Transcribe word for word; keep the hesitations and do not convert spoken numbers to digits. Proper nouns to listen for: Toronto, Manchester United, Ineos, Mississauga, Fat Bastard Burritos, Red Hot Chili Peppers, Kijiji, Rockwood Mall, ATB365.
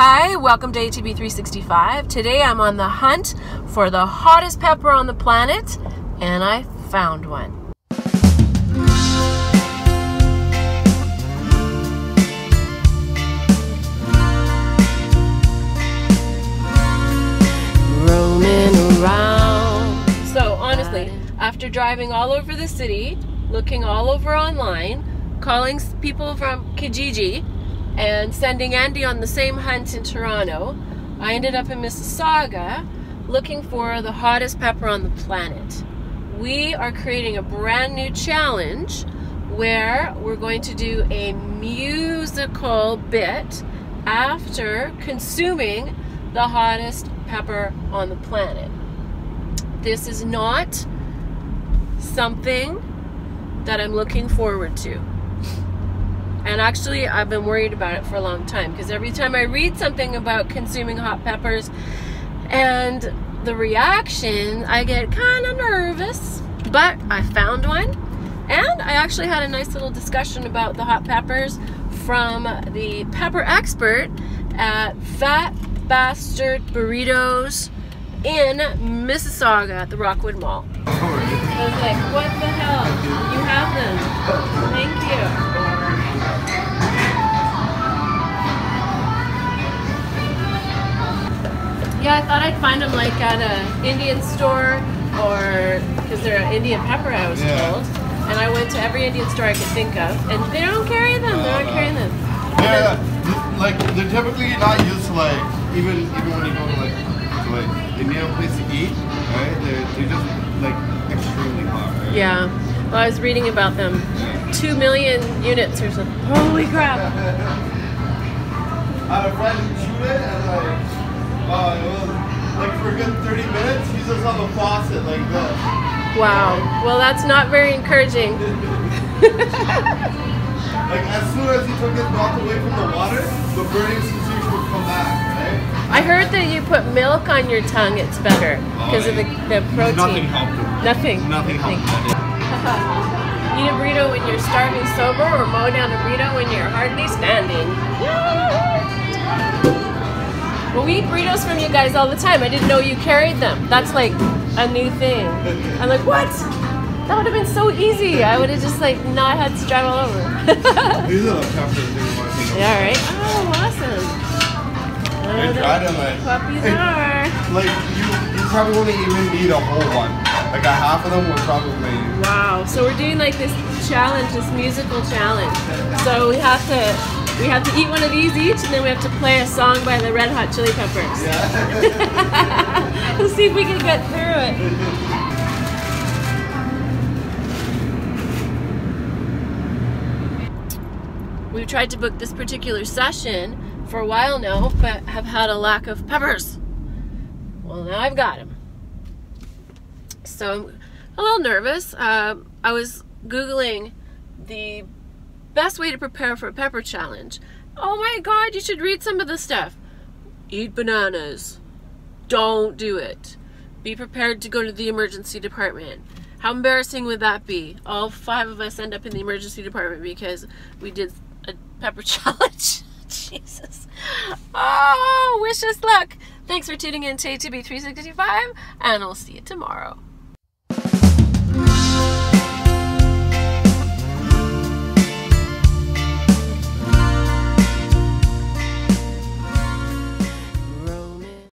Hi, welcome to A T B three sixty-five. Today I'm on the hunt for the hottest pepper on the planet, and I found one. After driving all over the city, looking all over online, calling people from Kijiji, and sending Andy on the same hunt in Toronto, I ended up in Mississauga looking for the hottest pepper on the planet. We are creating a brand new challenge where we're going to do a musical bit after consuming the hottest pepper on the planet. This is not something that I'm looking forward to, and actually I've been worried about it for a long time, because every time I read something about consuming hot peppers and the reaction, I get kind of nervous. But I found one, and I actually had a nice little discussion about the hot peppers from the pepper expert at Fat Bastard Burritos in Mississauga at the Rockwood Mall. I was like, what the hell? You have them. Thank you. Yeah, I thought I'd find them like at an Indian store, or because they're an Indian pepper, I was yeah. told. And I went to every Indian store I could think of, and they don't carry them. No, they're not no. carrying them. Yeah, then, like they're typically not used. Like even even when you go to like to like Indian place to eat, right? They're they just like. Extremely hot, right? Yeah. Well, I was reading about them. Two million units or something. Holy crap! I had a friend shoot it, and like, uh, it was like for a good thirty minutes, he's just on the faucet like this. Wow. Yeah. Well, that's not very encouraging. Like as soon as he took his mouth away from the water, the burning sensation would come back, right? I heard that you put milk on your tongue; it's better because oh, of the, the protein. Nothing helped him. Nothing. Nothing helped him. Eat a burrito when you're starving sober, or mow down a burrito when you're hardly standing. Well, we eat burritos from you guys all the time. I didn't know you carried them. That's like a new thing. I'm like, what? That would have been so easy. I would have just like not had to drive all over. These are the peppers. Yeah, right? Oh, awesome. They try to like. Puppies are. Like you, you probably wouldn't even need a whole one. Like a half of them would probably. Wow. So we're doing like this challenge, this musical challenge. So we have to, we have to eat one of these each, and then we have to play a song by the Red Hot Chili Peppers. Yeah. Let's see if we can get through it. We've tried to book this particular session for a while now, but have had a lack of peppers. Well, now I've got them. So I'm a little nervous. Uh, I was Googling the best way to prepare for a pepper challenge. Oh my God, you should read some of this stuff. Eat bananas. Don't do it. Be prepared to go to the emergency department. How embarrassing would that be? All five of us end up in the emergency department because we did a pepper challenge. Jesus. Oh, wish us luck. Thanks for tuning in to A T B three sixty-five, and I'll see you tomorrow.